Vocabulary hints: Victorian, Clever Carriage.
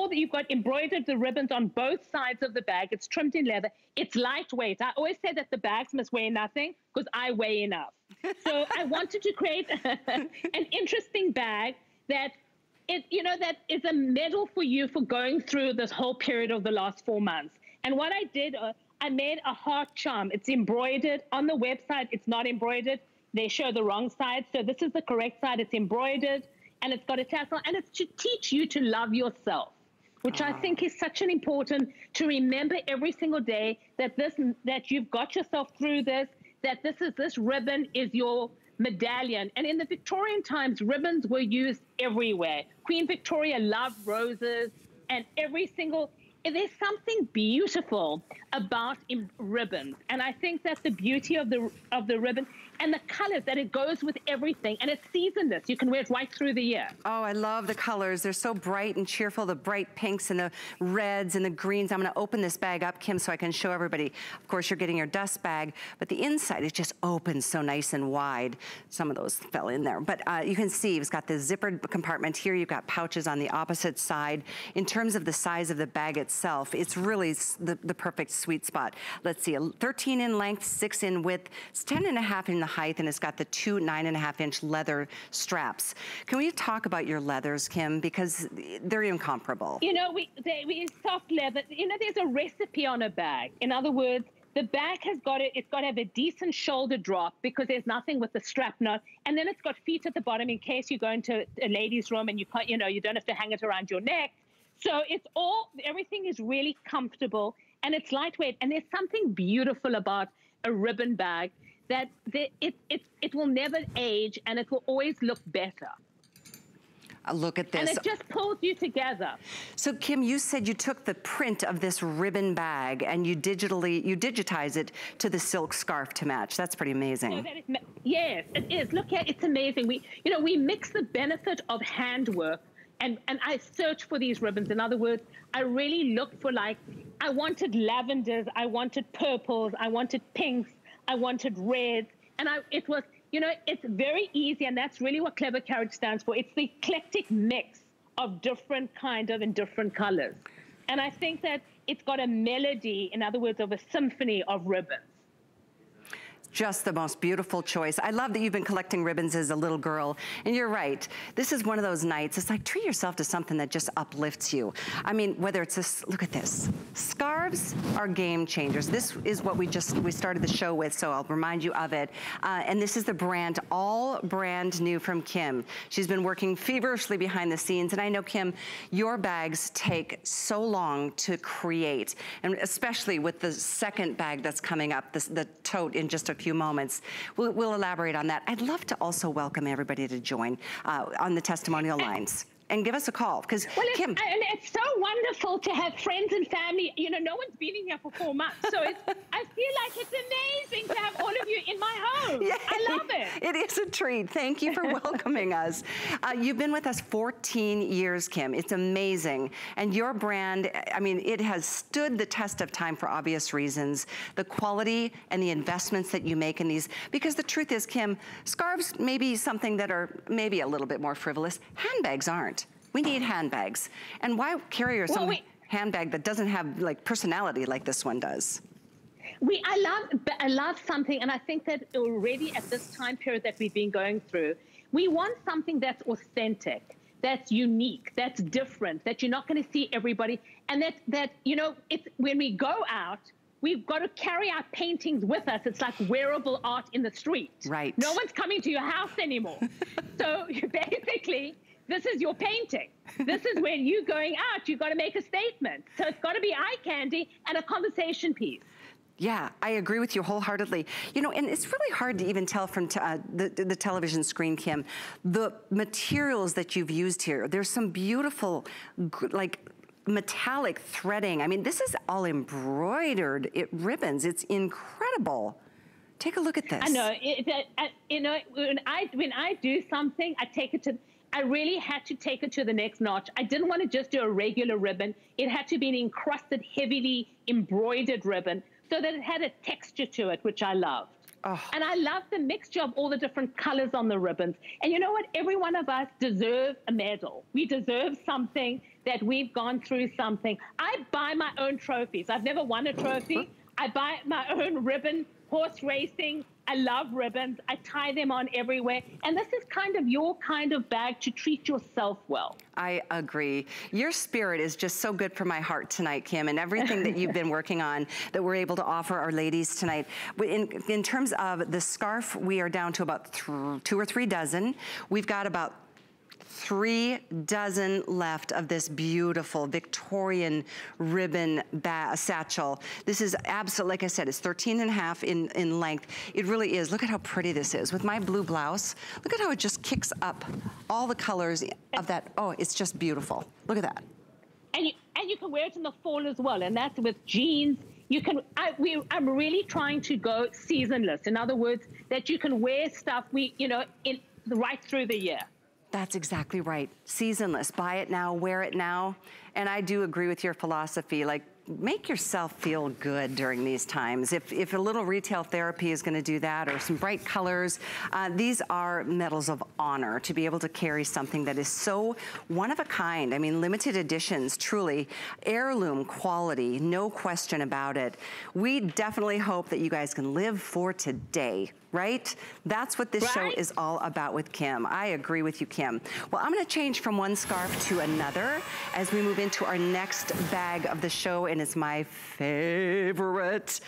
that you've got embroidered the ribbons on both sides of the bag. It's trimmed in leather. It's lightweight. I always say that the bags must weigh nothing because I weigh enough. So I wanted to create an interesting bag that that is a medal for you for going through this whole period of the last 4 months. And what I did, I made a heart charm. It's embroidered. On the website, it's not embroidered. They show the wrong side. So this is the correct side. It's embroidered and it's got a tassel, and it's to teach you to love yourself, which I think is such an important to remember every single day, that that you've got yourself through this, that this ribbon is your medallion. And in the Victorian times, ribbons were used everywhere. Queen Victoria loved roses, and there's something beautiful about ribbons. And I think that the beauty of the ribbon and the colors, that it goes with everything, and it's seasonless. You can wear it right through the year. Oh, I love the colors. They're so bright and cheerful, the bright pinks and the reds and the greens. I'm gonna open this bag up, Kim, so I can show everybody. Of course, you're getting your dust bag, but the inside, it just opens so nice and wide. Some of those fell in there, but you can see it's got the zippered compartment here. You've got pouches on the opposite side. In terms of the size of the bag itself, it's really the perfect sweet spot. Let's see, 13 in length, 6 in width, it's 10 and a half in the height, and it's got the 2 9.5-inch leather straps. Can we talk about your leathers, Kim? Because they're incomparable. You know, we soft leather. You know, there's a recipe on a bag. In other words, the bag has got it. It's got to have a decent shoulder drop because there's nothing with the strap knot, and then it's got feet at the bottom in case you go into a ladies' room and you can't. You know, you don't have to hang it around your neck. So it's everything is really comfortable, and it's lightweight. And there's something beautiful about a ribbon bag, that it will never age, and it will always look better. Look at this. And it just pulls you together. So Kim, you said you took the print of this ribbon bag and you digitize it to the silk scarf to match. That's pretty amazing. So that is, yes, it is. Look at it's amazing. We mix the benefit of handwork, and I search for these ribbons. In other words, I really look for, like, I wanted lavenders, I wanted purples, I wanted pinks, I wanted reds, and it was, it's very easy, and that's really what Clever Carriage stands for. It's the eclectic mix of different kind of and different colors. And I think that it's got a melody, in other words, of a symphony of ribbons. Just the most beautiful choice. I love that you've been collecting ribbons as a little girl, and you're right. This is one of those nights, it's like treat yourself to something that just uplifts you. I mean, whether it's this, look at this. Scarves are game changers. This is what we started the show with, so I'll remind you of it. And this is the brand, all brand new from Kim. She's been working feverishly behind the scenes, and I know, Kim, your bags take so long to create, and especially with the second bag that's coming up, the tote in just a few moments. We'll elaborate on that. I'd love to also welcome everybody to join on the testimonial lines and give us a call, because Kim. And it's so wonderful to have friends and family. You know, no one's been in here for 4 months, so it's, I feel like it's amazing to have all of you in my home. Yay. I love it. It is a treat. Thank you for welcoming us. You've been with us 14 years, Kim. It's amazing. And your brand, I mean, it has stood the test of time for obvious reasons. The quality and the investments that you make in these, because the truth is, Kim, scarves may be something that are maybe a little bit more frivolous. Handbags aren't. We need handbags. And why carry some handbag that doesn't have, like, personality like this one does? I love something, and I think that already at this time period that we've been going through, we want something that's authentic, that's unique, that's different, that you're not going to see everybody, and that when we go out, we've got to carry our paintings with us. It's like wearable art in the street. Right. No one's coming to your house anymore. So basically, this is your painting. This is when you're going out. You've got to make a statement. So it's got to be eye candy and a conversation piece. Yeah, I agree with you wholeheartedly. You know, and it's really hard to even tell from the television screen, Kim, the materials that you've used here. There's some beautiful, like, metallic threading. I mean, this is all embroidered ribbons. It's incredible. Take a look at this. I know. When I do something, I take it to... I really had to take it to the next notch. I didn't want to just do a regular ribbon. It had to be an encrusted, heavily embroidered ribbon so that it had a texture to it, which I loved. Oh. And I love the mixture of all the different colors on the ribbons. And you know what? Every one of us deserves a medal. We deserve something that we've gone through something. I buy my own trophies. I've never won a trophy. I buy my own ribbon, horse racing. I love ribbons. I tie them on everywhere. And this is kind of your kind of bag to treat yourself well. I agree. Your spirit is just so good for my heart tonight, Kim, and everything that you've been working on that we're able to offer our ladies tonight. In terms of the scarf, we are down to about two or three dozen. We've got about 3 dozen left of this beautiful Victorian ribbon satchel. This is absolutely, like I said, it's 13.5 in length. It really is. Look at how pretty this is. With my blue blouse, look at how it just kicks up all the colors of that. Oh, it's just beautiful. Look at that. And you can wear it in the fall as well, and that's with jeans. You can, I'm really trying to go seasonless. In other words, that you can wear stuff, right through the year. That's exactly right. Seasonless. Buy it now, wear it now. And I do agree with your philosophy. Like, make yourself feel good during these times. If a little retail therapy is going to do that, or some bright colors, these are medals of honor to be able to carry something that is so one of a kind. I mean, limited editions, truly heirloom quality, no question about it. We definitely hope that you guys can live for today. Right? That's what this show is all about with Kim. I agree with you, Kim. Well, I'm going to change from one scarf to another as we move into our next bag of the show, and it's my favorite.